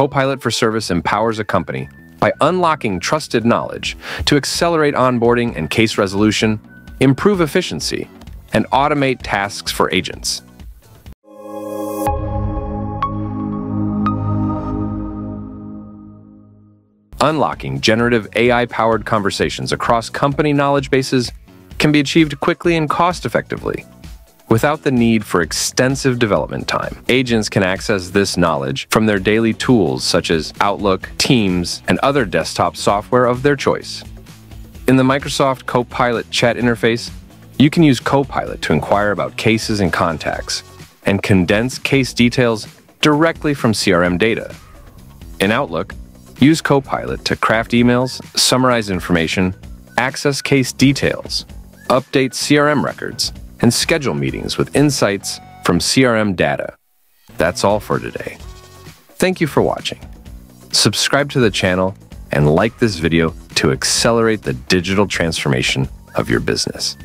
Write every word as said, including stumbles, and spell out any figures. Copilot for Service empowers a company by unlocking trusted knowledge to accelerate onboarding and case resolution, improve efficiency, and automate tasks for agents. Unlocking generative A I-powered conversations across company knowledge bases can be achieved quickly and cost-effectively without the need for extensive development time. Agents can access this knowledge from their daily tools such as Outlook, Teams, and other desktop software of their choice. In the Microsoft Copilot chat interface, you can use Copilot to inquire about cases and contacts and condense case details directly from C R M data. In Outlook, use Copilot to craft emails, summarize information, access case details, update C R M records, and schedule meetings with insights from C R M data. That's all for today. Thank you for watching. Subscribe to the channel and like this video to accelerate the digital transformation of your business.